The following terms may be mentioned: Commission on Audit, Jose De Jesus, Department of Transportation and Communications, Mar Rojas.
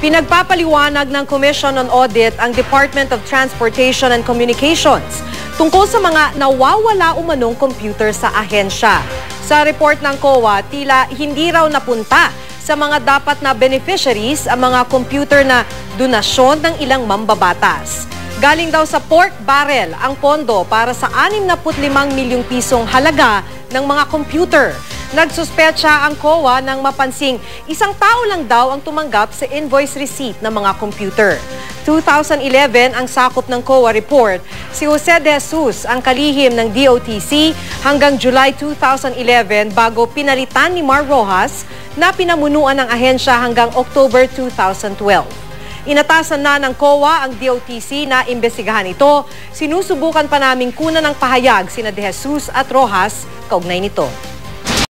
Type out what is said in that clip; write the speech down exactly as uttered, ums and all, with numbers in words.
Pinagpapaliwanag ng Commission on Audit ang Department of Transportation and Communications tungkol sa mga nawawala umanong computer sa ahensya. Sa report ng C O A, tila hindi raw napunta sa mga dapat na beneficiaries ang mga computer na donasyon ng ilang mambabatas. Galing daw sa pork barrel ang pondo para sa anim na putlimang milyong pisong halaga ng mga computer. Nagsuspecha ang C O A nang mapansing isang tao lang daw ang tumanggap sa invoice receipt ng mga computer. two thousand eleven ang sakop ng C O A report. Si Jose De Jesus ang kalihim ng D O T C hanggang July two thousand eleven bago pinalitan ni Mar Rojas na pinamunuan ng ahensya hanggang October two thousand twelve. Inatasan na ng C O A ang D O T C na imbestigahan ito. Sinusubukan pa naming kunan ng pahayag sina De Jesus at Rojas kaugnay nito.